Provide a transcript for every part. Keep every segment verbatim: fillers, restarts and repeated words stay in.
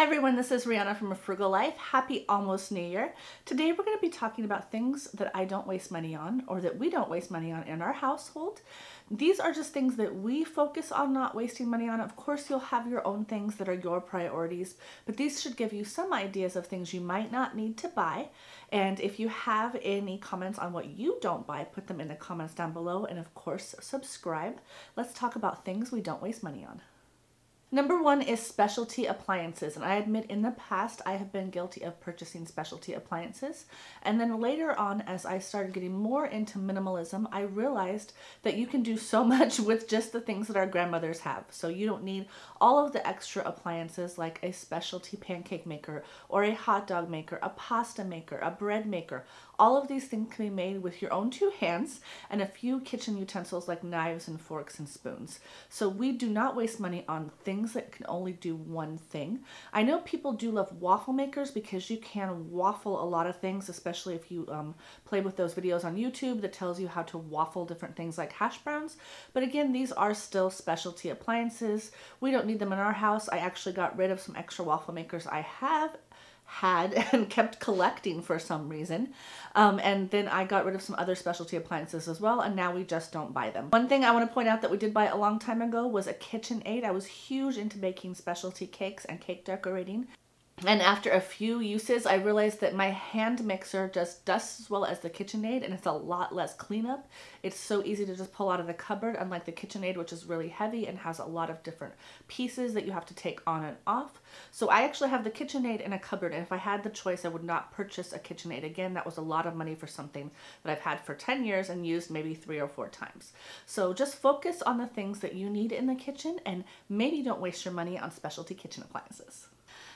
Hi everyone, this is Rhiana from A Frugal Life. Happy almost New Year. Today we're going to be talking about things that I don't waste money on, or that we don't waste money on in our household. These are just things that we focus on not wasting money on. Of course, you'll have your own things that are your priorities, but these should give you some ideas of things you might not need to buy. And if you have any comments on what you don't buy, put them in the comments down below. And of course, subscribe. Let's talk about things we don't waste money on. Number one is specialty appliances, and I admit in the past I have been guilty of purchasing specialty appliances, and then later on as I started getting more into minimalism, I realized that you can do so much with just the things that our grandmothers have. So you don't need all of the extra appliances like a specialty pancake maker or a hot dog maker, a pasta maker, a bread maker. All of these things can be made with your own two hands and a few kitchen utensils like knives and forks and spoons. So we do not waste money on things that can only do one thing. I know people do love waffle makers because you can waffle a lot of things, especially if you um, play with those videos on YouTube that tells you how to waffle different things like hash browns. But again, these are still specialty appliances. We don't need them in our house. I actually got rid of some extra waffle makers I have had and kept collecting for some reason. Um, and then I got rid of some other specialty appliances as well, and now we just don't buy them. One thing I want to point out that we did buy a long time ago was a KitchenAid. I was huge into baking specialty cakes and cake decorating. And after a few uses, I realized that my hand mixer just dusts as well as the KitchenAid, and it's a lot less cleanup. It's so easy to just pull out of the cupboard, unlike the KitchenAid, which is really heavy and has a lot of different pieces that you have to take on and off. So I actually have the KitchenAid in a cupboard, and if I had the choice, I would not purchase a KitchenAid again. That was a lot of money for something that I've had for ten years and used maybe three or four times. So just focus on the things that you need in the kitchen, and maybe don't waste your money on specialty kitchen appliances.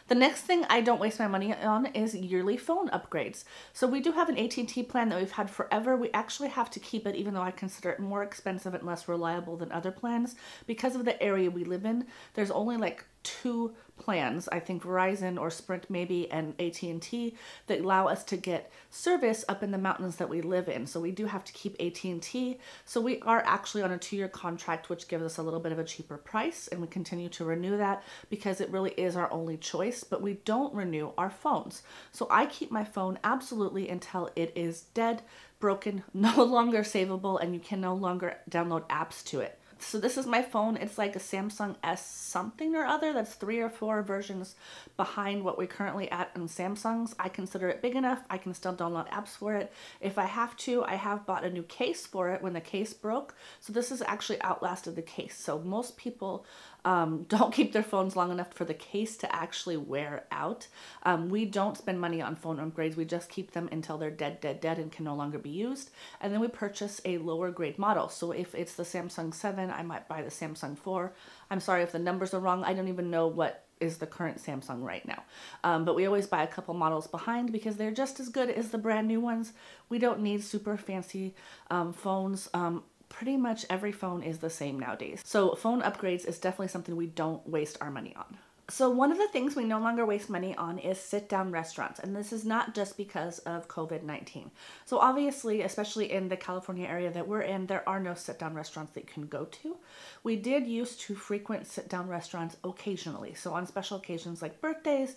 The next thing I don't waste my money on is yearly phone upgrades. So we do have an A T and T plan that we've had forever. We actually have to keep it, even though I consider it more expensive and less reliable than other plans. Because of the area we live in, there's only like two plans, I think Verizon or Sprint maybe, and A T and T, that allow us to get service up in the mountains that we live in. So we do have to keep A T and T. So we are actually on a two-year contract, which gives us a little bit of a cheaper price, and we continue to renew that because it really is our only choice, but we don't renew our phones. So I keep my phone absolutely until it is dead, broken, no longer savable, and you can no longer download apps to it. So this is my phone. It's like a Samsung S something or other. That's three or four versions behind what we're currently at in Samsung's. I consider it big enough. I can still download apps for it. If I have to, I have bought a new case for it when the case broke. So this has actually outlasted the case. So most people um, don't keep their phones long enough for the case to actually wear out. Um, we don't spend money on phone upgrades. We just keep them until they're dead, dead, dead and can no longer be used. And then we purchase a lower grade model. So if it's the Samsung seven, I might buy the Samsung four. I'm sorry if the numbers are wrong. I don't even know what is the current Samsung right now. Um, but we always buy a couple models behind because they're just as good as the brand new ones. We don't need super fancy um, phones. Um, pretty much every phone is the same nowadays. So phone upgrades is definitely something we don't waste our money on. So one of the things we no longer waste money on is sit-down restaurants, and this is not just because of COVID nineteen. So obviously, especially in the California area that we're in, there are no sit-down restaurants that you can go to. We did used to frequent sit-down restaurants occasionally, so on special occasions like birthdays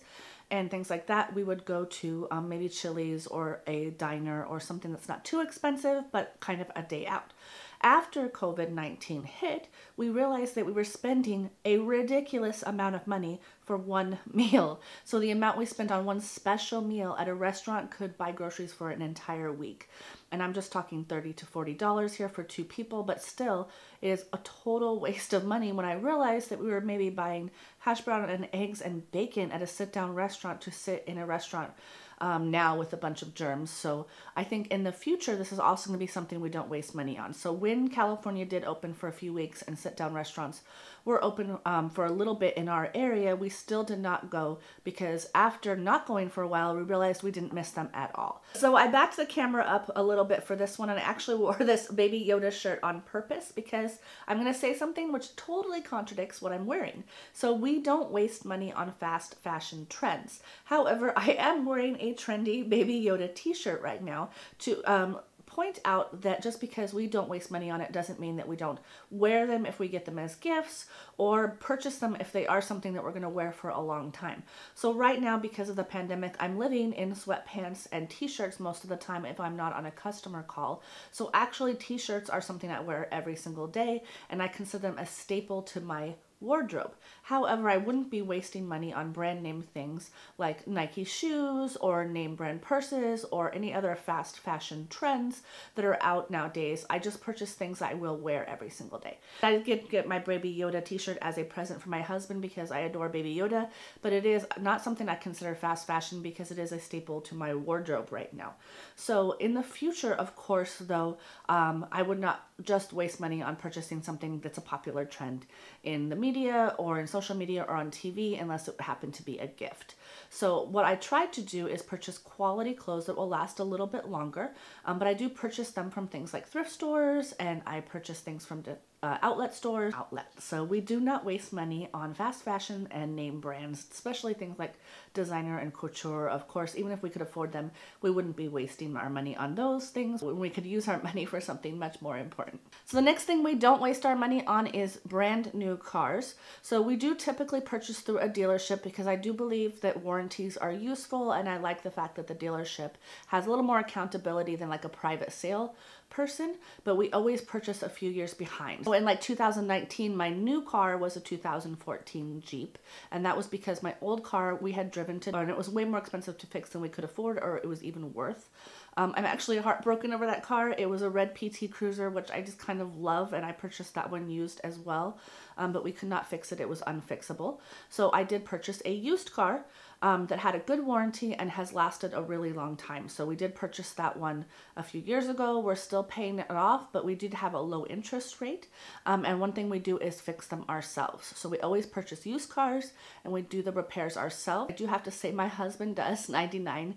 and things like that, we would go to um, maybe Chili's or a diner or something that's not too expensive, but kind of a day out. After COVID nineteen hit, we realized that we were spending a ridiculous amount of money for one meal. So the amount we spent on one special meal at a restaurant could buy groceries for an entire week. And I'm just talking thirty to forty dollars here for two people, but still it is a total waste of money when I realized that we were maybe buying hash brown and eggs and bacon at a sit-down restaurant to sit in a restaurant um, now with a bunch of germs. So I think in the future, this is also going to be something we don't waste money on. So when California did open for a few weeks and sit-down restaurants were open um, for a little bit in our area, we still did not go because after not going for a while, we realized we didn't miss them at all. So I backed the camera up a little bit for this one, and I actually wore this Baby Yoda shirt on purpose because I'm going to say something which totally contradicts what I'm wearing. So we don't waste money on fast fashion trends. However, I am wearing a trendy Baby Yoda t-shirt right now to um, point out that just because we don't waste money on it doesn't mean that we don't wear them if we get them as gifts, or purchase them if they are something that we're going to wear for a long time. So right now, because of the pandemic, I'm living in sweatpants and t-shirts most of the time if I'm not on a customer call. So actually t-shirts are something I wear every single day, and I consider them a staple to my wardrobe. However, I wouldn't be wasting money on brand name things like Nike shoes or name brand purses or any other fast fashion trends that are out nowadays. I just purchase things I will wear every single day. I did get my Baby Yoda t-shirt as a present for my husband because I adore Baby Yoda, but it is not something I consider fast fashion because it is a staple to my wardrobe right now. So in the future, of course, though, um, I would not just waste money on purchasing something that's a popular trend in the media or in social media or on T V unless it happened to be a gift. So what I try to do is purchase quality clothes that will last a little bit longer, um, but I do purchase them from things like thrift stores, and I purchase things from Uh, outlet stores. Outlet. So we do not waste money on fast fashion and name brands, especially things like designer and couture. Of course, even if we could afford them, we wouldn't be wasting our money on those things when we could use our money for something much more important. So the next thing we don't waste our money on is brand new cars. So we do typically purchase through a dealership because I do believe that warranties are useful, and I like the fact that the dealership has a little more accountability than like a private sale person, but we always purchase a few years behind. So in like two thousand nineteen, my new car was a two thousand fourteen Jeep, and that was because my old car we had driven to, and it was way more expensive to fix than we could afford or it was even worth. Um, I'm actually heartbroken over that car. It was a red P T Cruiser, which I just kind of love, and I purchased that one used as well, um, but we could not fix it. It was unfixable. So I did purchase a used car um, that had a good warranty and has lasted a really long time. So we did purchase that one a few years ago. We're still paying it off, but we did have a low interest rate. Um, and one thing we do is fix them ourselves. So we always purchase used cars and we do the repairs ourselves. I do have to say my husband does ninety-nine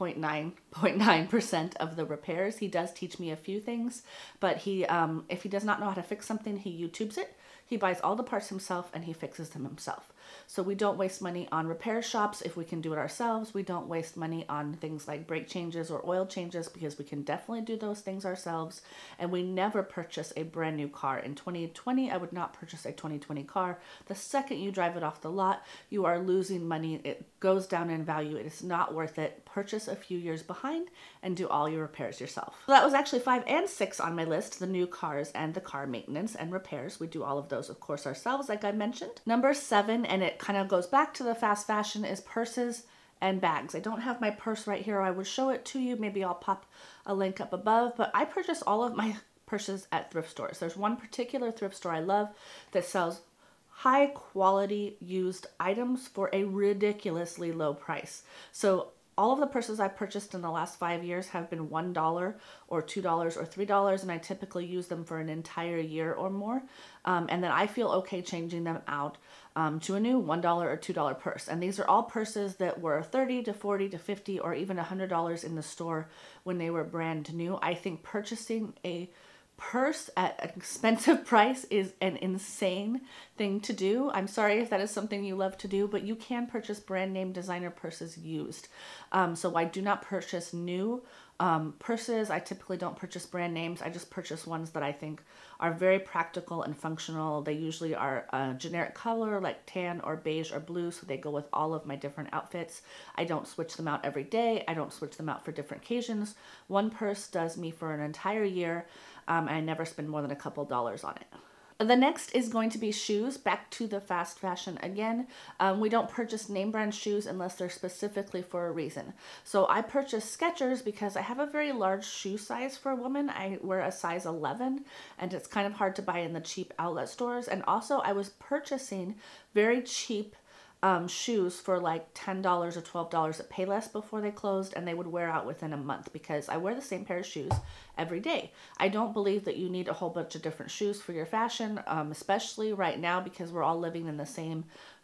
point nine nine percent of the repairs. He does teach me a few things, but he, um, if he does not know how to fix something, he YouTubes it. He buys all the parts himself and he fixes them himself. So we don't waste money on repair shops if we can do it ourselves. We don't waste money on things like brake changes or oil changes because we can definitely do those things ourselves. And we never purchase a brand new car. In twenty twenty, I would not purchase a twenty twenty car. The second you drive it off the lot, you are losing money. It goes down in value. It is not worth it. Purchase a few years behind and do all your repairs yourself. So that was actually five and six on my list, the new cars and the car maintenance and repairs. We do all of those, of course, ourselves, like I mentioned. Number seven, and it kind of goes back to the fast fashion, is purses and bags. I don't have my purse right here. I would show it to you. Maybe I'll pop a link up above, but I purchase all of my purses at thrift stores. There's one particular thrift store I love that sells high quality used items for a ridiculously low price. So all of the purses I've purchased in the last five years have been one dollar or two dollars or three dollars, and I typically use them for an entire year or more. Um, and then I feel okay changing them out um, to a new one dollar or two dollar purse. And these are all purses that were thirty to forty to fifty or even one hundred dollars in the store when they were brand new. I think purchasing a purse at an expensive price is an insane thing to do. I'm sorry if that is something you love to do, but you can purchase brand name designer purses used. Um, so I do not purchase new um, purses. I typically don't purchase brand names. I just purchase ones that I think are very practical and functional. They usually are a generic color like tan or beige or blue, so they go with all of my different outfits. I don't switch them out every day. I don't switch them out for different occasions. One purse does me for an entire year. Um, I never spend more than a couple dollars on it. The next is going to be shoes, back to the fast fashion again. Um, we don't purchase name brand shoes unless they're specifically for a reason. So I purchase Skechers because I have a very large shoe size for a woman. I wear a size eleven, and it's kind of hard to buy in the cheap outlet stores. And also I was purchasing very cheap Um, shoes for like ten dollars or twelve dollars at Payless before they closed, and they would wear out within a month because I wear the same pair of shoes every day. I don't believe that you need a whole bunch of different shoes for your fashion, um, especially right now because we're all living in the same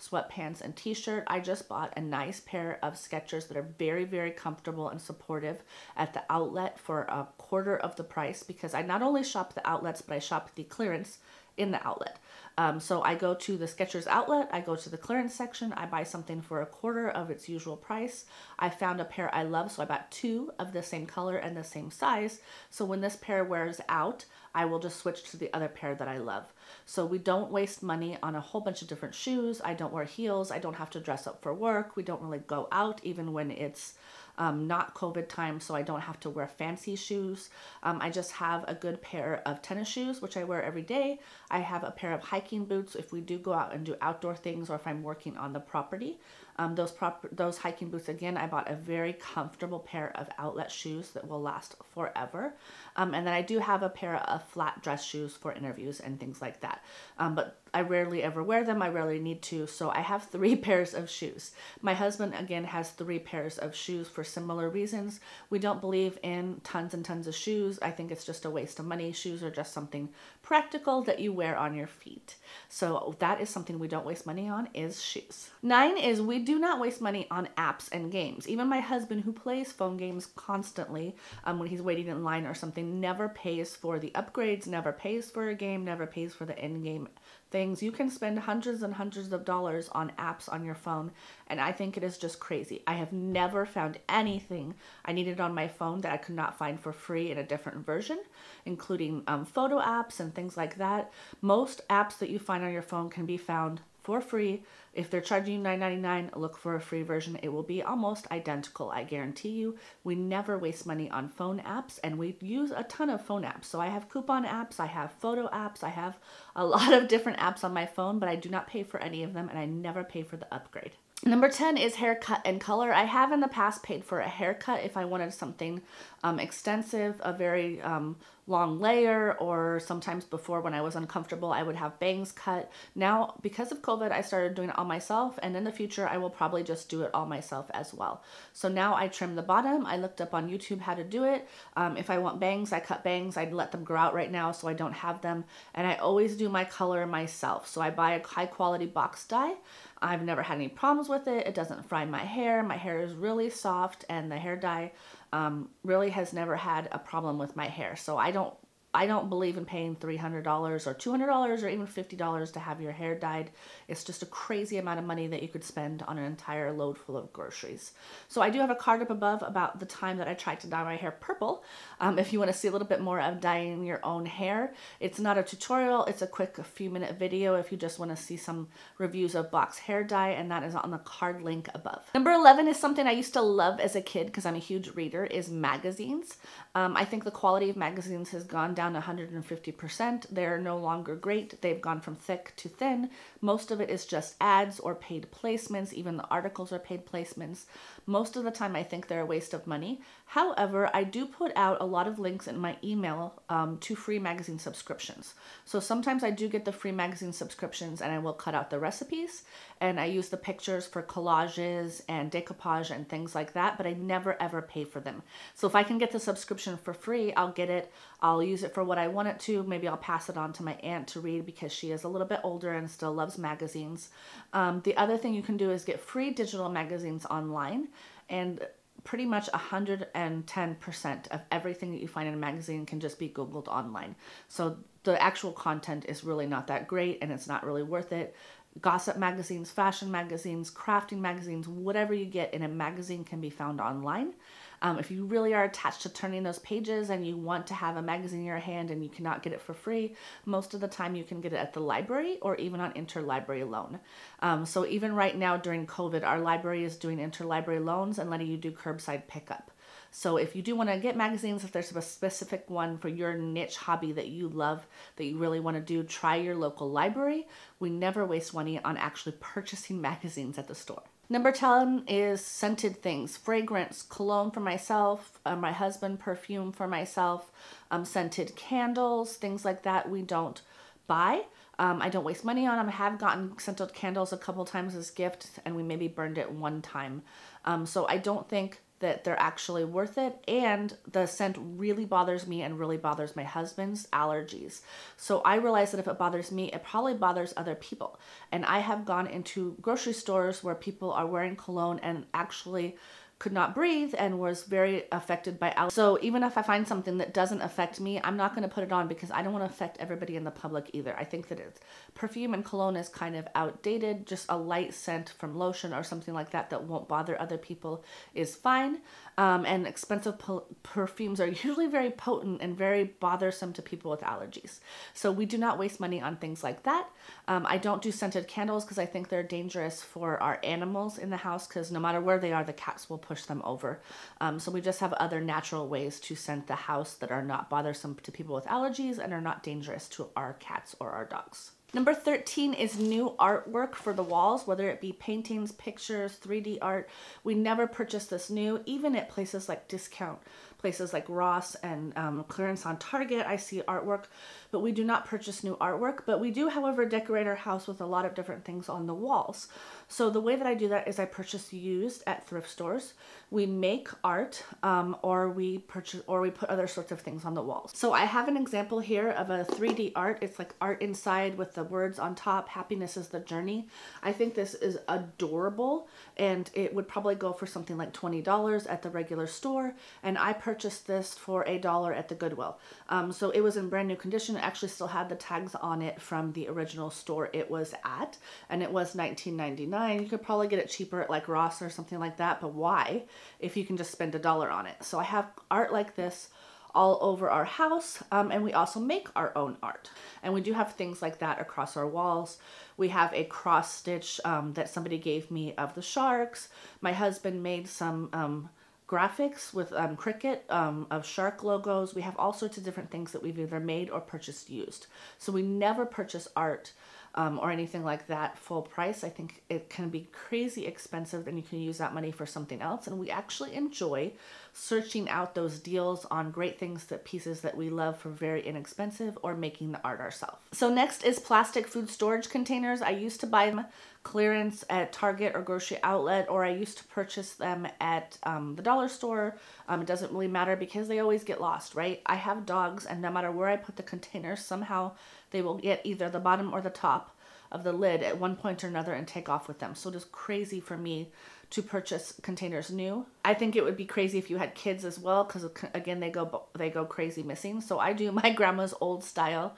sweatpants and t-shirt. I just bought a nice pair of Skechers that are very, very comfortable and supportive at the outlet for a quarter of the price because I not only shop the outlets, but I shop the clearance in the outlet. Um, so I go to the Skechers outlet, I go to the clearance section, I buy something for a quarter of its usual price. I found a pair I love, so I bought two of the same color and the same size. So when this pair wears out, I will just switch to the other pair that I love. So we don't waste money on a whole bunch of different shoes. I don't wear heels. I don't have to dress up for work. We don't really go out even when it's um, not COVID time, so I don't have to wear fancy shoes. Um, I just have a good pair of tennis shoes, which I wear every day. I have a pair of hiking boots if we do go out and do outdoor things or if I'm working on the property. Um, those, prop those hiking boots, again, I bought a very comfortable pair of outlet shoes that will last forever. Um, and then I do have a pair of flat dress shoes for interviews and things like that. Um, but I rarely ever wear them. I rarely need to. So I have three pairs of shoes. My husband, again, has three pairs of shoes for similar reasons. We don't believe in tons and tons of shoes. I think it's just a waste of money. Shoes are just something practical that you wear on your feet. So that is something we don't waste money on, is shoes. Nine is we do not waste money on apps and games. Even my husband, who plays phone games constantly um, when he's waiting in line or something, never pays for the upgrades, never pays for a game, never pays for the end game things. You can spend hundreds and hundreds of dollars on apps on your phone, and I think it is just crazy. I have never found anything I needed on my phone that I could not find for free in a different version, including um, photo apps and things like that. Most apps that you find on your phone can be found for free. If they're charging you nine ninety-nine, look for a free version. It will be almost identical, I guarantee you. We never waste money on phone apps, and we use a ton of phone apps. So I have coupon apps, I have photo apps, I have a lot of different apps on my phone, but I do not pay for any of them, and I never pay for the upgrade. Number ten is haircut and color. I have in the past paid for a haircut if I wanted something um, extensive, a very um, long layer, or sometimes before when I was uncomfortable, I would have bangs cut. Now, because of COVID, I started doing it all myself, and in the future, I will probably just do it all myself as well. So now I trim the bottom. I looked up on YouTube how to do it. Um, if I want bangs, I cut bangs. I'd let them grow out right now, so I don't have them. And I always do my color myself. So I buy a high quality box dye. I've never had any problems with it. It doesn't fry my hair. My hair is really soft, and the hair dye um, really has never had a problem with my hair. So I don't I don't believe in paying three hundred dollars or two hundred dollars or even fifty dollars to have your hair dyed. It's just a crazy amount of money that you could spend on an entire load full of groceries. So I do have a card up above about the time that I tried to dye my hair purple. Um, if you want to see a little bit more of dyeing your own hair, it's not a tutorial. It's a quick few minute video if you just want to see some reviews of box hair dye, and that is on the card link above. Number eleven is something I used to love as a kid because I'm a huge reader, is magazines. Um, I think the quality of magazines has gone down one hundred fifty percent. They're no longer great. They've gone from thick to thin. Most of it is just ads or paid placements. Even the articles are paid placements. Most of the time I think they're a waste of money. However, I do put out a lot of links in my email um, to free magazine subscriptions. So sometimes I do get the free magazine subscriptions, and I will cut out the recipes, and I use the pictures for collages and decoupage and things like that, but I never ever pay for them. So if I can get the subscription for free, I'll get it. I'll use it for what I want it to. Maybe I'll pass it on to my aunt to read because she is a little bit older and still loves magazines. Um, the other thing you can do is get free digital magazines online, and pretty much one hundred ten percent of everything that you find in a magazine can just be Googled online. So the actual content is really not that great, and it's not really worth it. Gossip magazines, fashion magazines, crafting magazines, whatever you get in a magazine can be found online. Um, if you really are attached to turning those pages and you want to have a magazine in your hand and you cannot get it for free, most of the time you can get it at the library or even on interlibrary loan. Um, so even right now during COVID, our library is doing interlibrary loans and letting you do curbside pickup. So if you do want to get magazines, if there's a specific one for your niche hobby that you love, that you really want to do, try your local library. We never waste money on actually purchasing magazines at the store. Number ten is scented things, fragrance, cologne for myself, uh, my husband, perfume for myself, um, scented candles, things like that we don't buy. Um, I don't waste money on them. I have gotten scented candles a couple times as gifts, and we maybe burned it one time. Um, so I don't think that they're actually worth it, and the scent really bothers me and really bothers my husband's allergies. So I realize that if it bothers me, it probably bothers other people. And I have gone into grocery stores where people are wearing cologne and actually could not breathe and was very affected by allergies. So even if I find something that doesn't affect me, I'm not going to put it on because I don't want to affect everybody in the public either. I think that it's perfume and cologne is kind of outdated. Just a light scent from lotion or something like that that won't bother other people is fine. Um, and expensive perfumes are usually very potent and very bothersome to people with allergies. So we do not waste money on things like that. Um, I don't do scented candles because I think they're dangerous for our animals in the house because no matter where they are, the cats will push them over. Um, so we just have other natural ways to scent the house that are not bothersome to people with allergies and are not dangerous to our cats or our dogs. Number thirteen is new artwork for the walls, whether it be paintings, pictures, three D art. We never purchase this new, even at places like discount, places like Ross and um, clearance on Target. I see artwork, but we do not purchase new artwork. But we do, however, decorate our house with a lot of different things on the walls. So the way that I do that is I purchase used at thrift stores. We make art, um, or we purchase, or we put other sorts of things on the walls. So I have an example here of a three D art. It's like art inside with the words on top, happiness is the journey. I think this is adorable and it would probably go for something like twenty dollars at the regular store, and I purchased this for a dollar at the Goodwill. Um, so it was in brand new condition. It actually still had the tags on it from the original store it was at, and it was nineteen ninety-nine. You could probably get it cheaper at like Ross or something like that, but why if you can just spend a dollar on it? So I have art like this all over our house, um, and we also make our own art, and we do have things like that across our walls. We have a cross stitch um, that somebody gave me of the sharks. My husband made some um, graphics with um, Cricut um, of shark logos. We have all sorts of different things that we've either made or purchased used. So we never purchase art Um, or anything like that full price. I think it can be crazy expensive and you can use that money for something else. And we actually enjoy searching out those deals on great things, that pieces that we love for very inexpensive, or making the art ourselves. So next is plastic food storage containers. I used to buy them clearance at Target or grocery outlet, or I used to purchase them at um, the dollar store. Um, it doesn't really matter because they always get lost, right? I have dogs, and no matter where I put the containers, somehow they will get either the bottom or the top of the lid at one point or another and take off with them. So it is crazy for me to purchase containers new. I think it would be crazy if you had kids as well, because again, they go they go crazy missing. So I do my grandma's old style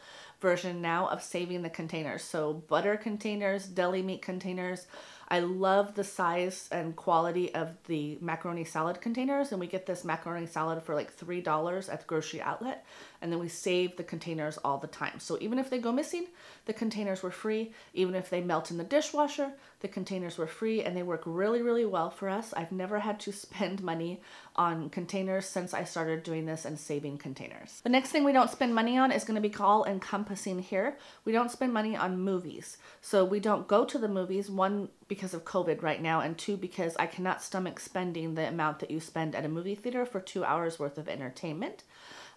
version now of saving the containers. So butter containers, deli meat containers. I love the size and quality of the macaroni salad containers, and we get this macaroni salad for like three dollars at the grocery outlet, and then we save the containers all the time. So even if they go missing, the containers were free. Even if they melt in the dishwasher, the containers were free, and they work really, really well for us. I've never had to spend money on containers since I started doing this and saving containers. The next thing we don't spend money on is going to be all encompassing here. We don't spend money on movies. So we don't go to the movies, one, because of COVID right now, and two, because I cannot stomach spending the amount that you spend at a movie theater for two hours worth of entertainment.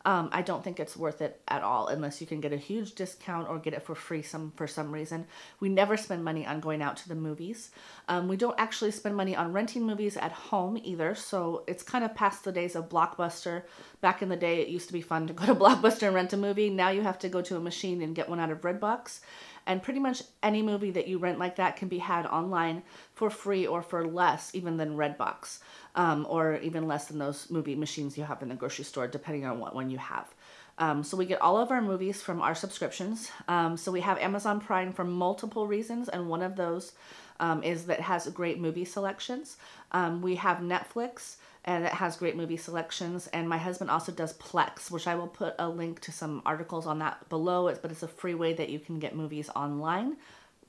Um, I don't think it's worth it at all unless you can get a huge discount or get it for free some for some reason. We never spend money on going out to the movies. Um, we don't actually spend money on renting movies at home either, so it's kind of past the days of Blockbuster. Back in the day, it used to be fun to go to Blockbuster and rent a movie. Now you have to go to a machine and get one out of Redbox. And pretty much any movie that you rent like that can be had online for free or for less even than Redbox, um, or even less than those movie machines you have in the grocery store, depending on what one you have. Um, so we get all of our movies from our subscriptions. Um, so we have Amazon Prime for multiple reasons, and one of those um, is that it has great movie selections. Um, we have Netflix, and it has great movie selections, and my husband also does Plex, which I will put a link to some articles on that below, but it's a free way that you can get movies online.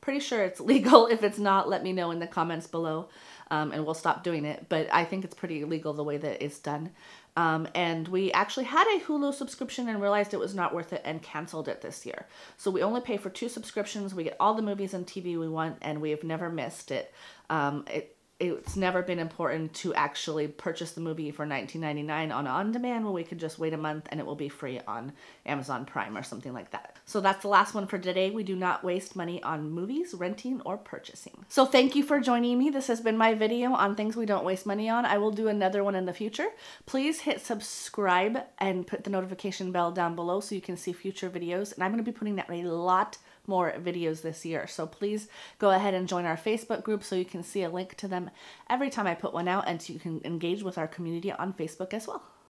Pretty sure it's legal. If it's not, let me know in the comments below, um, and we'll stop doing it, but I think it's pretty illegal the way that it's done. Um, and we actually had a Hulu subscription and realized it was not worth it and canceled it this year. So we only pay for two subscriptions. We get all the movies and T V we want, and we have never missed it. Um, it It's never been important to actually purchase the movie for nineteen ninety-nine on on-demand when we could just wait a month and it will be free on Amazon Prime or something like that. So that's the last one for today. We do not waste money on movies, renting, or purchasing. So thank you for joining me. This has been my video on things we don't waste money on. I will do another one in the future. Please hit subscribe and put the notification bell down below so you can see future videos. And I'm going to be putting out a lot more videos this year. So please go ahead and join our Facebook group so you can see a link to them every time I put one out, and so you can engage with our community on Facebook as well.